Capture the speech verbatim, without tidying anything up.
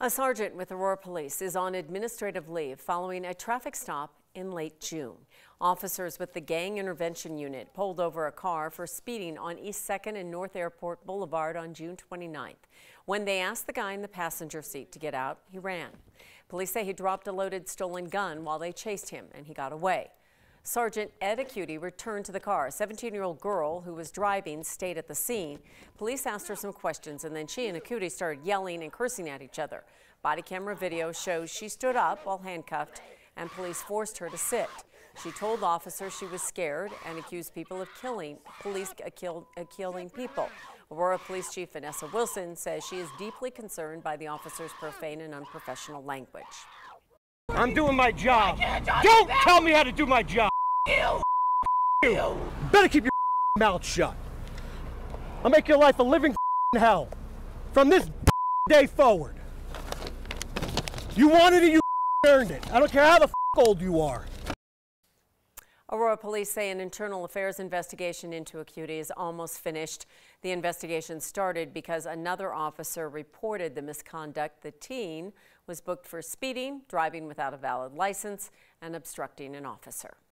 A sergeant with Aurora Police is on administrative leave following a traffic stop in late June. Officers with the Gang Intervention Unit pulled over a car for speeding on East second and North Airport Boulevard on June twenty-ninth. When they asked the guy in the passenger seat to get out, he ran. Police say he dropped a loaded stolen gun while they chased him, and he got away. Sergeant Ed Acutey returned to the car. A seventeen-year-old girl who was driving stayed at the scene. Police asked her some questions, and then she and Acutey started yelling and cursing at each other. Body camera video shows she stood up while handcuffed, and police forced her to sit. She told officers she was scared and accused people of killing, police killed, uh, killing people. Aurora Police Chief Vanessa Wilson says she is deeply concerned by the officers' profane and unprofessional language. I'm doing my job. Don't tell me how to do my job. You, you better keep your mouth shut. I'll make your life a living hell from this day forward. You wanted it, you earned it. I don't care how the old you are. Aurora Police say an internal affairs investigation into Acutey is almost finished. The investigation started because another officer reported the misconduct. The teen was booked for speeding, driving without a valid license, and obstructing an officer.